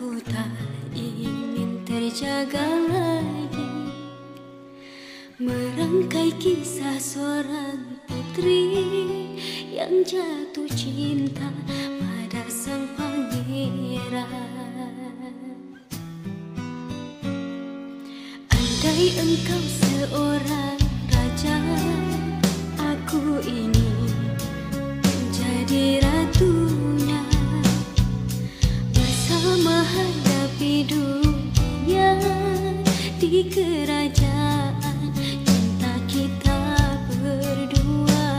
Aku tak ingin terjaga lagi, merangkai kisah seorang putri yang jatuh cinta pada sang pangeran. Andai engkau seorang raja, aku ini menjadi ratunya. Menghadapi dunia di kerajaan cinta kita berdua.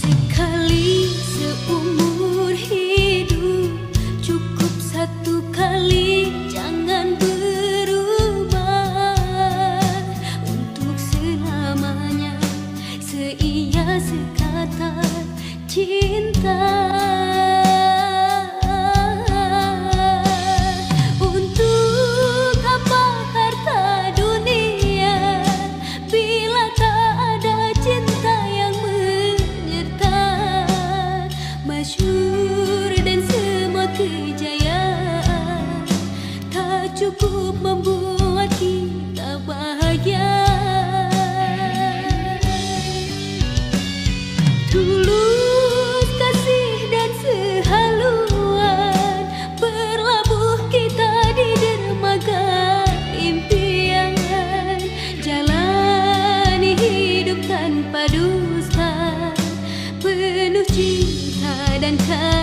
Sekali seumur hidup, cukup satu kali, jangan berubah untuk selamanya. Seiya sekata cinta untuk apa harta dunia bila tak ada cinta yang menyerta. Masyhur dan semua kejayaan tak cukup membuat kita bahagia. Tanpa dusta, penuh cinta dan kasih.